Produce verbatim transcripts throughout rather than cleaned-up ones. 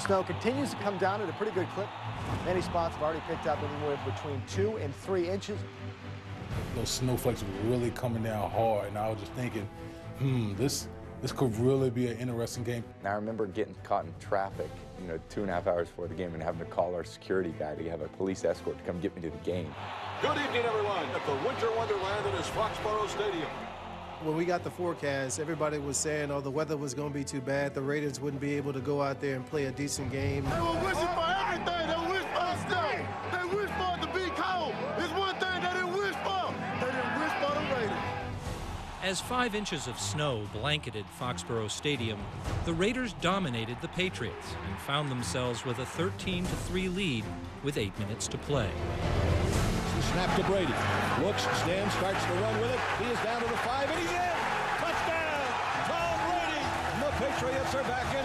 The snow continues to come down at a pretty good clip. Many spots have already picked up anywhere between two and three inches. Those snowflakes were really coming down hard, and I was just thinking, hmm, this, this could really be an interesting game. I remember getting caught in traffic, you know, two and a half hours before the game and having to call our security guy to have a police escort to come get me to the game. Good evening, everyone, at the winter wonderland that is Foxborough Stadium. When we got the forecast, everybody was saying, oh, the weather was going to be too bad. The Raiders wouldn't be able to go out there and play a decent game. They were wishing for everything. They wished for a snow. They wished for it to be cold. It's one thing they didn't wish for. They didn't wish for the Raiders. As five inches of snow blanketed Foxborough Stadium, the Raiders dominated the Patriots and found themselves with a thirteen to three lead with eight minutes to play. Snap to Brady. Looks, stands, starts to run with it. He is down to the five, and he's in. Touchdown, Tom Brady. And the Patriots are back in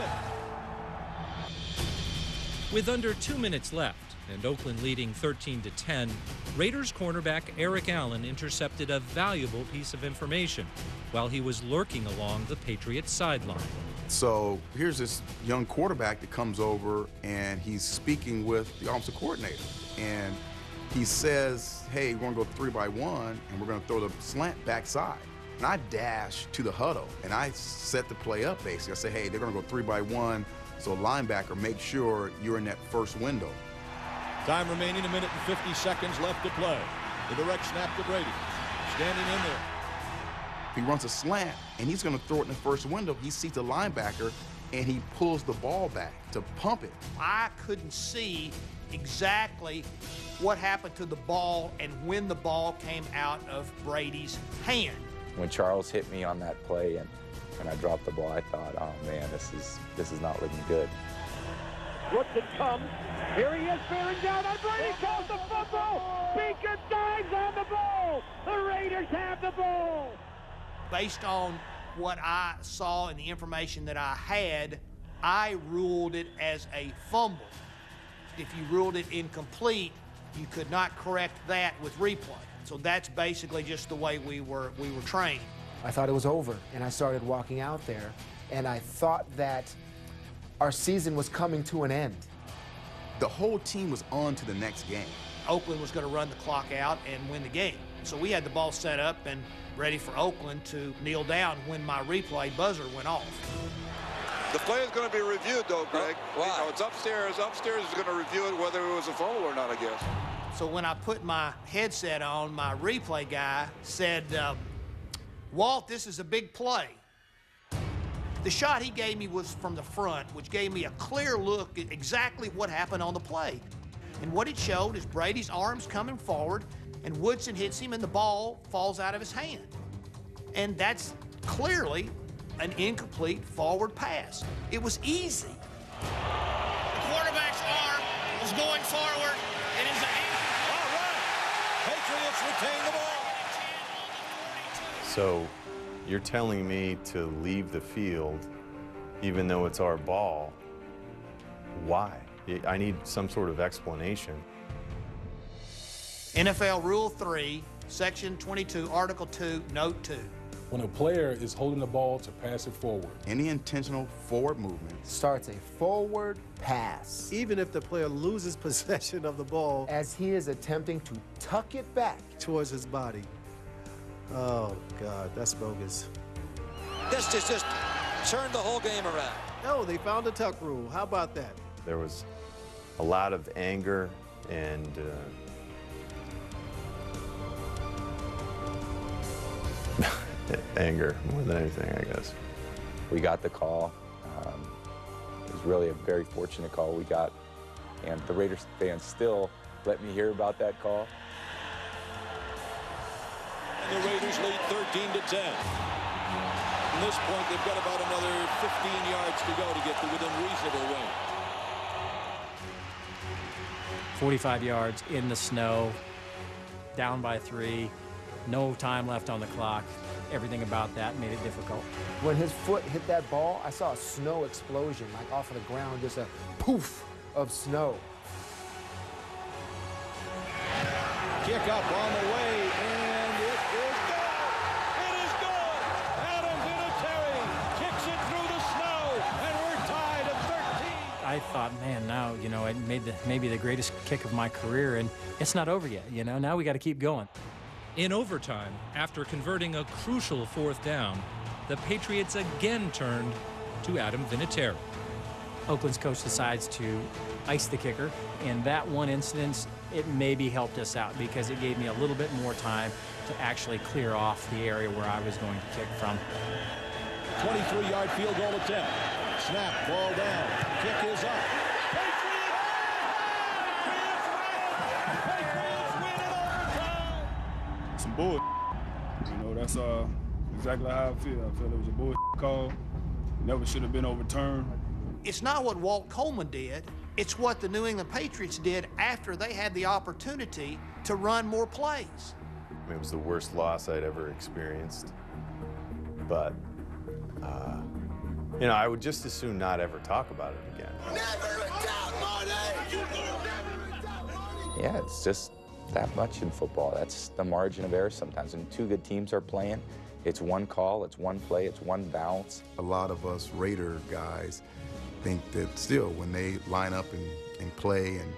it. With under two minutes left and Oakland leading thirteen to ten, Raiders cornerback Eric Allen intercepted a valuable piece of information while he was lurking along the Patriots sideline. So here's this young quarterback that comes over, and he's speaking with the offensive coordinator, and he says, hey, we're going to go three by one, and we're going to throw the slant backside. And I dash to the huddle, and I set the play up, basically. I say, hey, they're going to go three by one, so linebacker, make sure you're in that first window. Time remaining, a minute and fifty seconds left to play. The direct snap to Brady, standing in there. He runs a slant, and he's going to throw it in the first window. He sees the linebacker, and he pulls the ball back to pump it. I couldn't see exactly what happened to the ball and when the ball came out of Brady's hand. When Charles hit me on that play and, and I dropped the ball, I thought, oh, man, this is, this is not looking good. Woodson comes. Here he is, bearing down on Brady. Calls the football. Beaker dives on the ball. The Raiders have the ball. Based on what I saw and the information that I had, I ruled it as a fumble. If you ruled it incomplete, you could not correct that with replay. So that's basically just the way we were we were trained. I thought it was over, and I started walking out there, and I thought that our season was coming to an end. The whole team was on to the next game. Oakland was going to run the clock out and win the game. So we had the ball set up and ready for Oakland to kneel down when my replay buzzer went off. The play is going to be reviewed, though, Greg. Wow. You know, it's upstairs. Upstairs is going to review it, whether it was a fumble or not, I guess. So when I put my headset on, my replay guy said, uh, Walt, this is a big play. The shot he gave me was from the front, which gave me a clear look at exactly what happened on the play. And what it showed is Brady's arms coming forward, and Woodson hits him, and the ball falls out of his hand. And that's clearly an incomplete forward pass. It was easy. The quarterback's arm was going forward. It is an incomplete. All right. Patriots retain the ball. So you're telling me to leave the field even though it's our ball. Why? I need some sort of explanation. N F L Rule three, Section twenty-two, Article two, Note two. When a player is holding the ball to pass it forward, any intentional forward movement starts a forward pass. Even if the player loses possession of the ball, as he is attempting to tuck it back towards his body. Oh, God, that's bogus. This just, just turned the whole game around. No, they found the tuck rule. How about that? There was a lot of anger and... Uh... Anger more than anything, I guess. We got the call. Um, it was really a very fortunate call we got, and the Raiders fans still let me hear about that call. And the Raiders lead thirteen to ten. At this point, they've got about another fifteen yards to go to get to within reasonable range. forty-five yards in the snow, down by three, no time left on the clock. Everything about that made it difficult. When his foot hit that ball, I saw a snow explosion, like off of the ground, just a poof of snow. Kick up on the way, and it is gone! It is gone! Adam Vinatieri kicks it through the snow, and we're tied at thirteen. I I thought, man, now, you know, I made the, maybe the greatest kick of my career, and it's not over yet, you know. Now we got to keep going. In overtime, after converting a crucial fourth down, the Patriots again turned to Adam Vinatieri. Oakland's coach decides to ice the kicker, and that one incident, it maybe helped us out because it gave me a little bit more time to actually clear off the area where I was going to kick from. twenty-three yard field goal attempt. Snap, ball down, kick is up. Patriots win in overtime. Some bull. You know, that's uh, exactly how I feel. I feel it was a bull call. Never should have been overturned. It's not what Walt Coleman did. It's what the New England Patriots did after they had the opportunity to run more plays. It was the worst loss I'd ever experienced. But, uh, you know, I would just as soon not ever talk about it again. Never doubt Marty! Yeah, it's just that much in football. That's the margin of error sometimes. And two good teams are playing. It's one call, it's one play, it's one bounce. A lot of us Raider guys think that still when they line up and, and play, and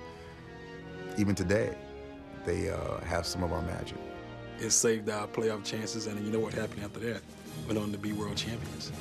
even today, they uh, have some of our magic. It saved our playoff chances, and you know what happened after that? Went on to be world champions.